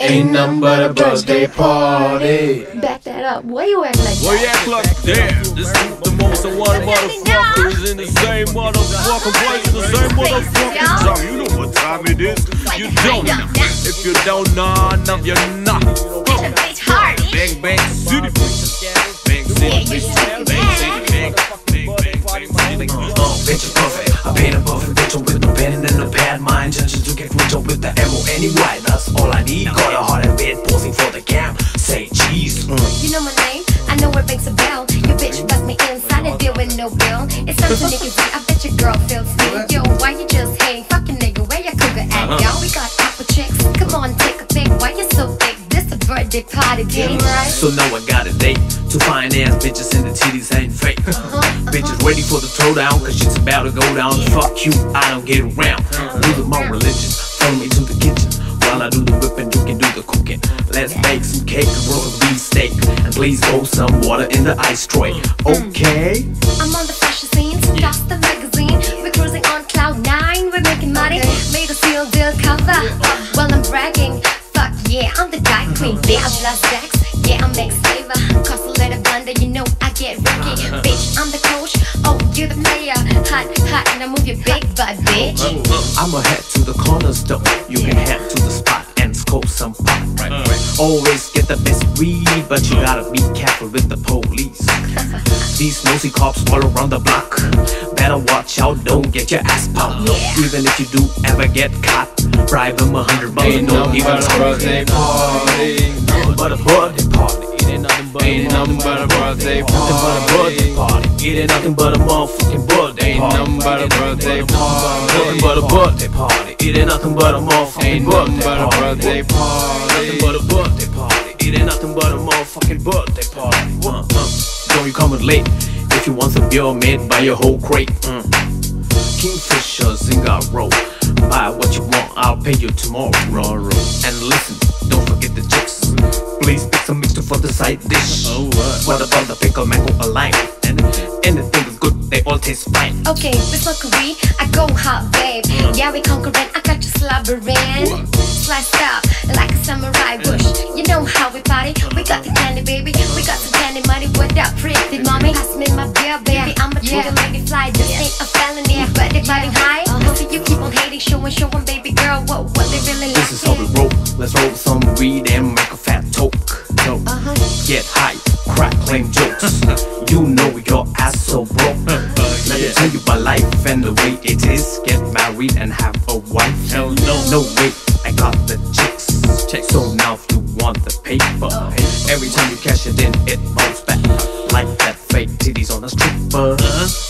Ain't nothing but a birthday party. Back that up. Why you act like that? Why you act like that? This is the most of one motherfuckers in the same motherfucking place in the same motherfucking time. You know what time it is. You don't know. If you don't know, now you're not. Bang bang city, bang city, bang bang, bang bang. Bitch is perfect, I paint a perfect picture with no pen and no pad. My intention to get richer with the M-O-N-E-Y. That's all I need, got a heart and bed posing for the cam. Say cheese, You know my name, I know it rings a bell. Your bitch bust me inside and deal with no bill. It's something niggas do, I bet your girl feels me. Yo, why you just hang, fucking nigga, where your cougar at, y'all? We got apple chicks, come on, take a pic. Why you so thick? This a birthday party game, right? So now I got a date. Two fine ass bitches and the titties ain't fake. Bitches ready for the throwdown, cause shit's about to go down. Fuck you, I don't get around. Losing my religion, follow me to the kitchen. While I do the whipping, you can do the cooking. Let's bake some cake, roll a beef steak, and please pour some water in the ice tray. Okay? I'm on the fashion scene, so that's the magazine. We're cruising on cloud nine, we're making money. Made a seal deal cover, well I'm bragging. Fuck yeah, I'm the guy queen, bitch. I love sex, yeah, I'm next flavor. Cause a little blunder, you know I get rookie. Bitch, I'm the coach, oh, you the player. Hot, hot, and I move your big butt, bitch. I'ma head to the corner store. You can head to the spot and scope some pop. Always get the best weed, but you gotta be careful with the police. These nosy cops all around the block. Better watch out, don't get your ass popped. Even if you do ever get caught, bribe them $100, ain't no even birthday party. Nothing but a birthday party. It ain't nothing but a birthday party. It ain't nothing but a motherfucking birthday party. Ain't nothing but a birthday party. Nothing but a birthday party. It ain't nothing but a motherfucking birthday party. Nothing but a birthday party. It ain't nothing but a motherfucking birthday party. Don't you come late. If you want some beer, man, buy your whole crate. Kingfisher, Zynga, roll. Buy what you want, I'll pay you tomorrow. And listen, don't forget the chicks. Please pick some mixture for the side dish. What about the pickle, mango, or lime? And anything is good, they all taste fine. Okay, with my career, I go hot, babe. Yeah, we conquering, I got you slobbering. Sliced up like a samurai bush. You know how we party, we got the candy, baby. We got some candy money, what up, pretty mommy? Pass me my beer, baby, I'm a trigger, let me fly. This ain't a felony, but they biting high. So you keep on hating, showing, baby girl, what they really like. This is how we roll, let's roll some weed and make a fat toke. Get high, crack, claim jokes. You know your ass so broke. Let me tell you about life and the way it is. Get married and have a wife. Hell no, no way, I got the chicks. So now if you want the paper, every time you cash it in, it bounce back. Like that fake titties on a stripper.